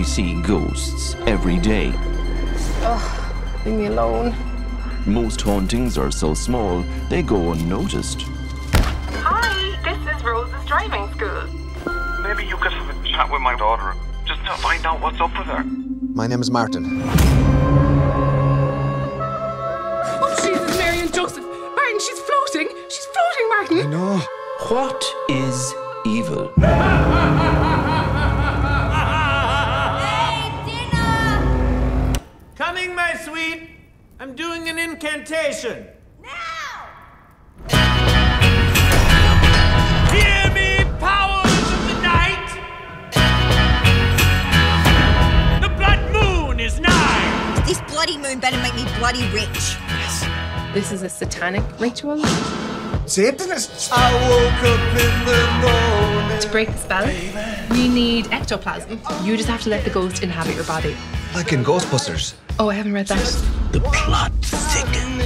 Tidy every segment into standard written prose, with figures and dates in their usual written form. we see ghosts every day. Ugh, leave me alone. Most hauntings are so small, they go unnoticed. Hi, this is Rose's driving school. Maybe you could have a chat with my daughter, just to find out what's up with her. My name is Martin. Oh, Jesus, Mary and Joseph! Martin, she's floating! She's floating, Martin! I know. What is evil? Coming, my sweet! I'm doing an incantation. Now! Hear me, powers of the night! The blood moon is nigh! This bloody moon better make me bloody rich. Yes. This is a satanic ritual. Satanists! I woke up in the morning. To break the spell, we need ectoplasm. You just have to let the ghost inhabit your body. Like in Ghostbusters. Oh, I haven't read that. The plot thickens.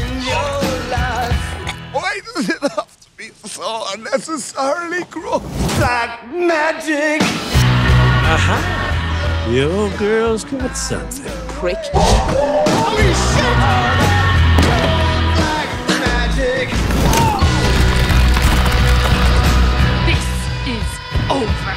Why does it have to be so unnecessarily gross? Black magic! Aha! Your girl's got something, prick. Holy shit! Black magic! This is over.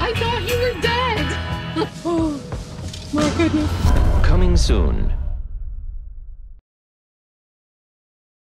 I thought you were dead! Oh, my goodness. Coming soon.